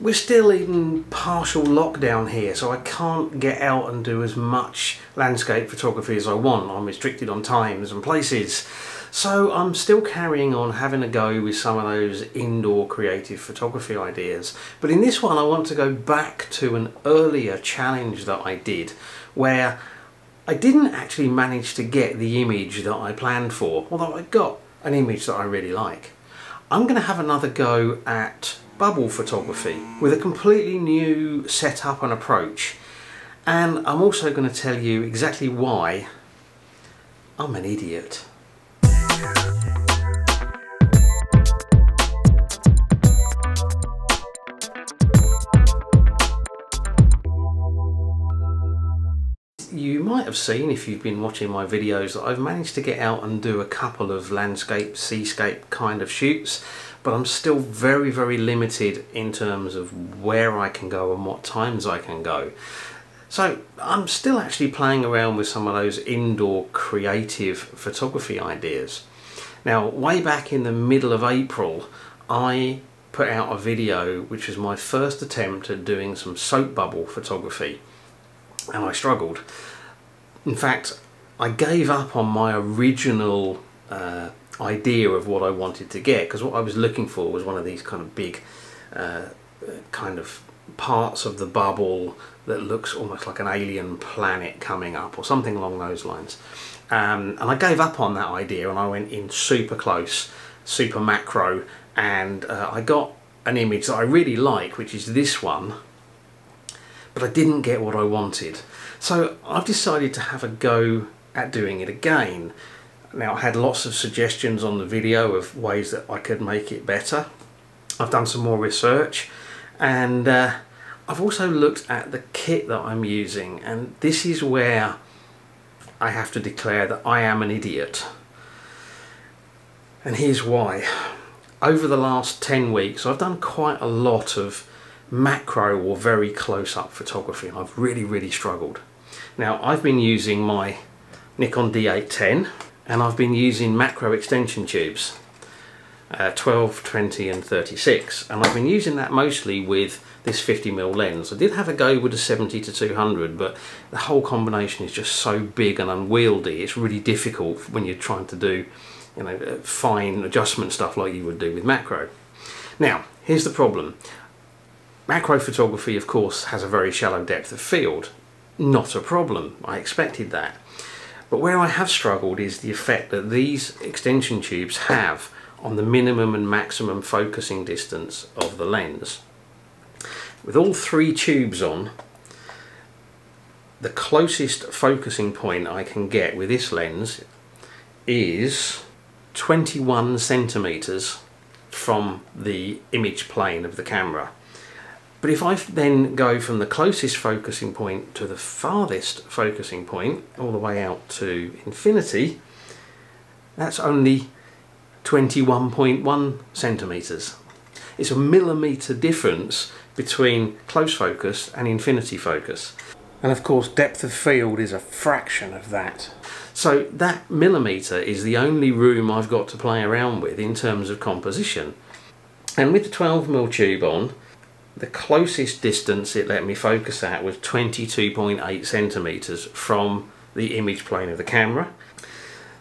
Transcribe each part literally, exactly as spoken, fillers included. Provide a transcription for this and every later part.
We're still in partial lockdown here, so I can't get out and do as much landscape photography as I want. I'm restricted on times and places. So I'm still carrying on having a go with some of those indoor creative photography ideas. But in this one I want to go back to an earlier challenge that I did, where I didn't actually manage to get the image that I planned for, although I got an image that I really like. I'm going to have another go at bubble photography with a completely new setup and approach, and I'm also going to tell you exactly why I'm an idiot. You might have seen, if you've been watching my videos, that I've managed to get out and do a couple of landscape, seascape kind of shoots, but I'm still very, very limited in terms of where I can go and what times I can go. So I'm still actually playing around with some of those indoor creative photography ideas. Now, way back in the middle of April, I put out a video which was my first attempt at doing some soap bubble photography. And I struggled. In fact, I gave up on my original uh, idea of what I wanted to get, because what I was looking for was one of these kind of big uh, kind of parts of the bubble that looks almost like an alien planet coming up or something along those lines. Um, and I gave up on that idea and I went in super close, super macro, and uh, I got an image that I really like, which is this one. But I didn't get what I wanted. So I've decided to have a go at doing it again. Now, I had lots of suggestions on the video of ways that I could make it better. I've done some more research, and uh, I've also looked at the kit that I'm using, and this is where I have to declare that I am an idiot. And here's why. Over the last ten weeks, I've done quite a lot of macro or very close-up photography, and I've really really struggled. Now, I've been using my Nikon D eight ten, and I've been using macro extension tubes, uh, twelve, twenty and thirty-six, and I've been using that mostly with this fifty millimeter lens. I did have a go with a seventy to two hundred, but the whole combination is just so big and unwieldy. It's really difficult when you're trying to do, you know, fine adjustment stuff like you would do with macro. Now, here's the problem. Macro photography, of course, has a very shallow depth of field. Not a problem, I expected that. But where I have struggled is the effect that these extension tubes have on the minimum and maximum focusing distance of the lens. With all three tubes on, the closest focusing point I can get with this lens is twenty-one centimeters from the image plane of the camera. But if I then go from the closest focusing point to the farthest focusing point, all the way out to infinity, that's only twenty-one point one centimeters. It's a millimeter difference between close focus and infinity focus. And of course, depth of field is a fraction of that. So that millimeter is the only room I've got to play around with in terms of composition. And with the twelve millimeter tube on, the closest distance it let me focus at was twenty-two point eight centimeters from the image plane of the camera.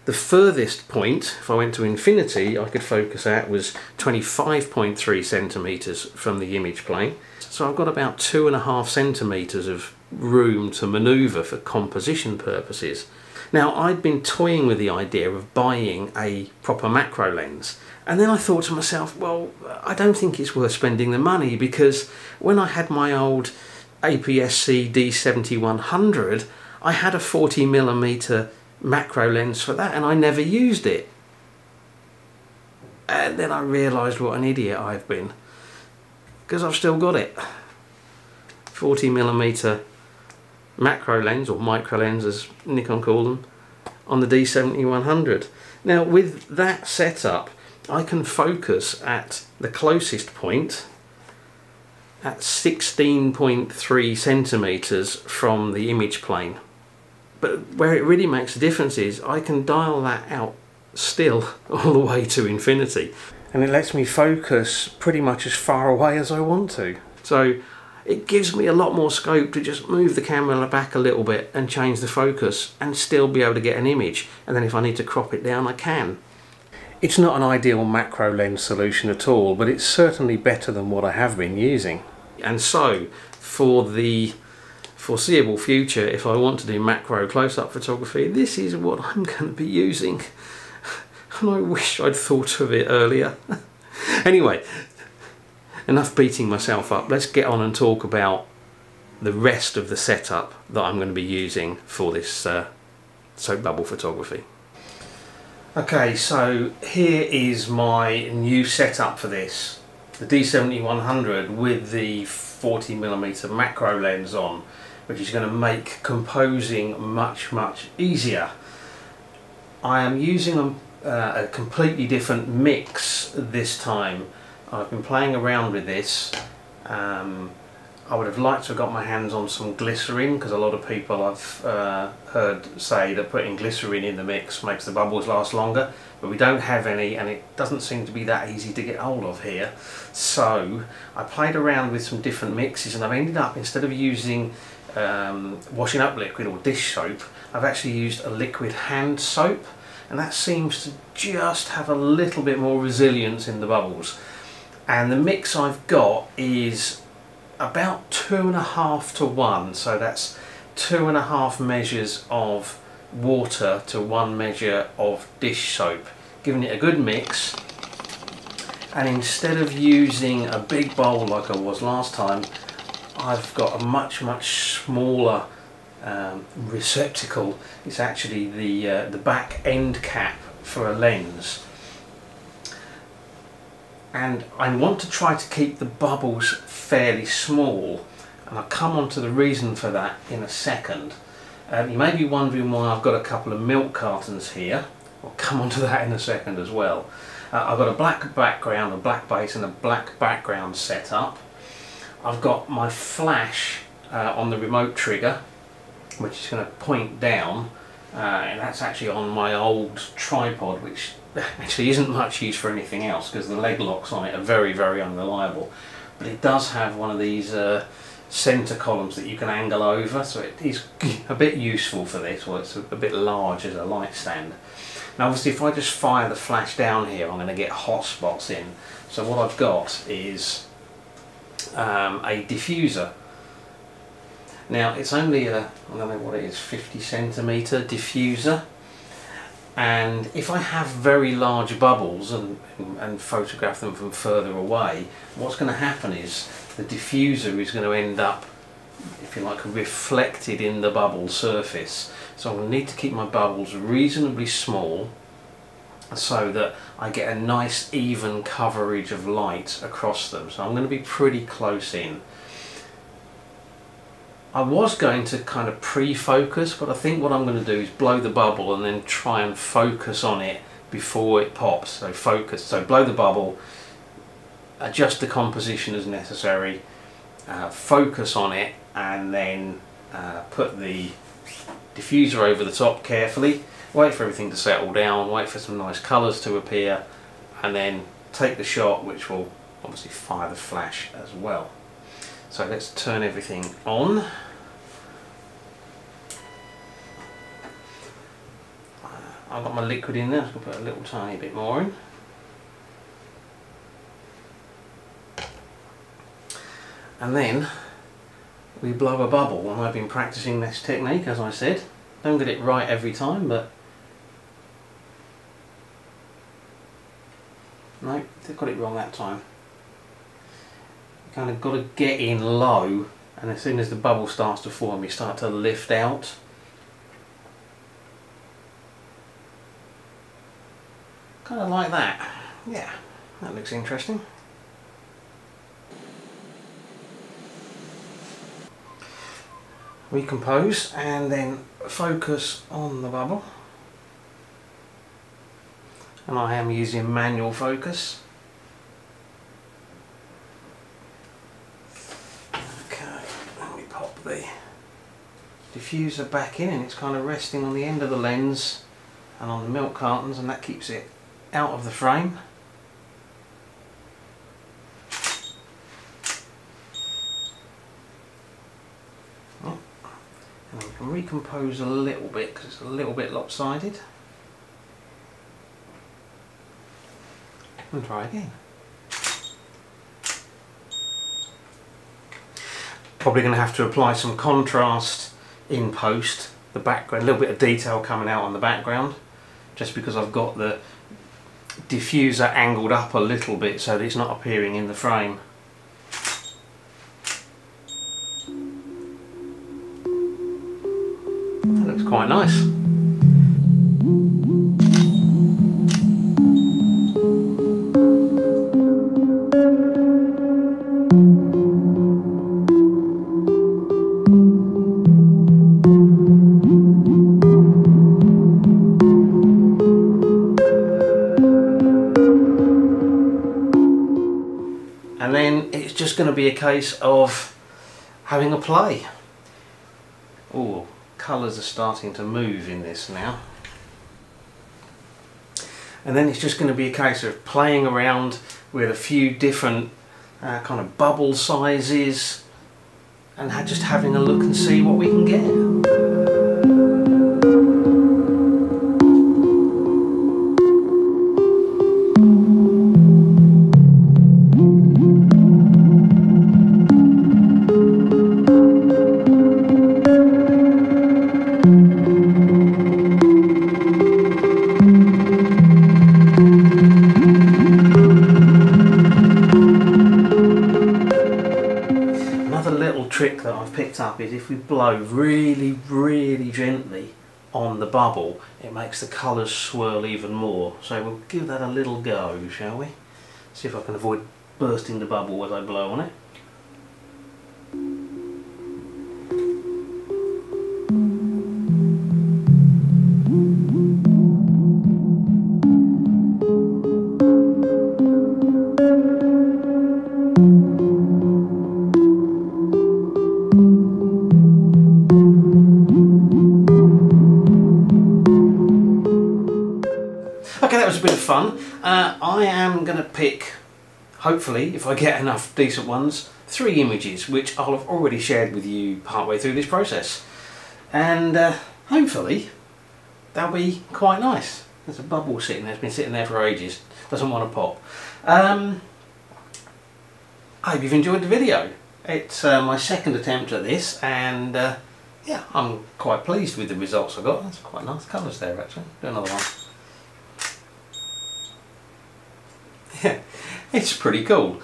The furthest point, if I went to infinity, I could focus at was twenty-five point three centimeters from the image plane. So I've got about two and a half centimeters of room to maneuver for composition purposes. Now, I'd been toying with the idea of buying a proper macro lens. And then I thought to myself, well, I don't think it's worth spending the money, because when I had my old A P S C D seventy-one hundred, I had a forty millimeter macro lens for that and I never used it. And then I realised what an idiot I've been, because I've still got it. forty millimeter macro lens, or micro lens as Nikon call them, on the D seventy-one hundred. Now, with that setup, I can focus at the closest point at sixteen point three centimeters from the image plane. But where it really makes a difference is I can dial that out still all the way to infinity. And it lets me focus pretty much as far away as I want to. So it gives me a lot more scope to just move the camera back a little bit and change the focus and still be able to get an image, and then if I need to crop it down I can. It's not an ideal macro lens solution at all, but it's certainly better than what I have been using. And so for the foreseeable future, if I want to do macro close-up photography, this is what I'm going to be using. And I wish I'd thought of it earlier. Anyway, enough beating myself up. Let's get on and talk about the rest of the setup that I'm going to be using for this uh, soap bubble photography. Okay, so here is my new setup for this. The D seventy-one hundred with the forty millimeter macro lens on, which is going to make composing much, much easier. I am using a, uh, a completely different mix this time. I've been playing around with this. Um, I would have liked to have got my hands on some glycerin, because a lot of people I've uh, heard say that putting glycerin in the mix makes the bubbles last longer, but we don't have any and it doesn't seem to be that easy to get hold of here. So I played around with some different mixes, and I've ended up, instead of using um, washing up liquid or dish soap, I've actually used a liquid hand soap, and that seems to just have a little bit more resilience in the bubbles. And the mix I've got is about two and a half to one, so that's two and a half measures of water to one measure of dish soap, giving it a good mix. And instead of using a big bowl like I was last time, I've got a much much smaller um, receptacle. It's actually the uh, the back end cap for a lens. And I want to try to keep the bubbles fairly small, and I'll come on to the reason for that in a second. Um, you may be wondering why I've got a couple of milk cartons here. I'll come on to that in a second as well. Uh, I've got a black background, a black base and a black background set up. I've got my flash uh, on the remote trigger, which is going to point down, uh, and that's actually on my old tripod, which actually isn't much use for anything else because the leg locks on it are very very unreliable. But it does have one of these uh, centre columns that you can angle over, so it is a bit useful for this. Well, it's a, a bit large as a light stand. Now obviously if I just fire the flash down here, I'm going to get hot spots in. So what I've got is um, a diffuser. Now it's only a, I don't know what it is, fifty centimetre diffuser. And if I have very large bubbles and, and photograph them from further away, what's going to happen is the diffuser is going to end up, if you like, reflected in the bubble surface. So I'm going to need to keep my bubbles reasonably small so that I get a nice even coverage of light across them. So I'm going to be pretty close in. I was going to kind of pre-focus, but I think what I'm going to do is blow the bubble and then try and focus on it before it pops. So focus, so blow the bubble, adjust the composition as necessary, uh, focus on it, and then uh, put the diffuser over the top carefully, wait for everything to settle down, wait for some nice colours to appear, and then take the shot, which will obviously fire the flash as well. So let's turn everything on. I've got my liquid in there, I'm going to put a little tiny bit more in. And then we blow a bubble, and I've been practicing this technique as I said. Don't get it right every time, but no, I got it wrong that time. Kind of got to get in low, and as soon as the bubble starts to form you start to lift out. Kind of like that. Yeah, that looks interesting. Recompose and then focus on the bubble. And I am using manual focus. Diffuser back in, and it's kind of resting on the end of the lens and on the milk cartons, and that keeps it out of the frame. I can recompose a little bit because it's a little bit lopsided. And try again. Probably going to have to apply some contrast in post. The background, a little bit of detail coming out on the background, just because I've got the diffuser angled up a little bit so that it's not appearing in the frame. That looks quite nice. And then it's just going to be a case of having a play. Oh, colours are starting to move in this now. And then it's just going to be a case of playing around with a few different uh, kind of bubble sizes and just having a look and see what we can get. Up is if we blow really really gently on the bubble, it makes the colours swirl even more, so we'll give that a little go, shall we? See if I can avoid bursting the bubble as I blow on it. Fun. Uh, I am going to pick, hopefully, if I get enough decent ones, three images which I'll have already shared with you partway through this process, and uh, hopefully that'll be quite nice. There's a bubble sitting there, it's been sitting there for ages, doesn't want to pop. Um, I hope you've enjoyed the video. It's uh, my second attempt at this, and uh, yeah, I'm quite pleased with the results I got. That's quite nice colours there actually. Do another one. Yeah, it's pretty cool.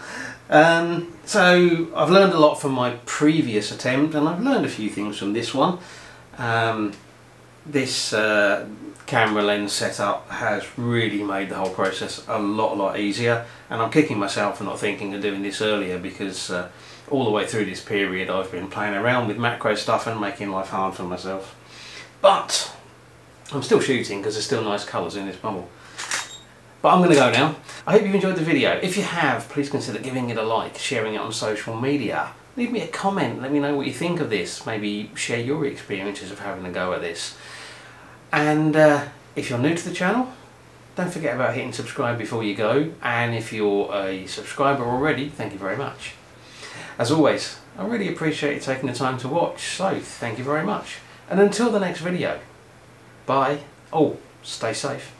Um, so I've learned a lot from my previous attempt, and I've learned a few things from this one. Um, this uh, camera lens setup has really made the whole process a lot, lot easier, and I'm kicking myself for not thinking of doing this earlier, because uh, all the way through this period I've been playing around with macro stuff and making life hard for myself. But I'm still shooting because there's still nice colours in this bubble. But I'm going to go now. I hope you've enjoyed the video. If you have, please consider giving it a like, sharing it on social media. Leave me a comment, let me know what you think of this. Maybe share your experiences of having a go at this. And uh, if you're new to the channel, don't forget about hitting subscribe before you go. And if you're a subscriber already, thank you very much. As always, I really appreciate you taking the time to watch. So, thank you very much. And until the next video, bye. Oh, stay safe.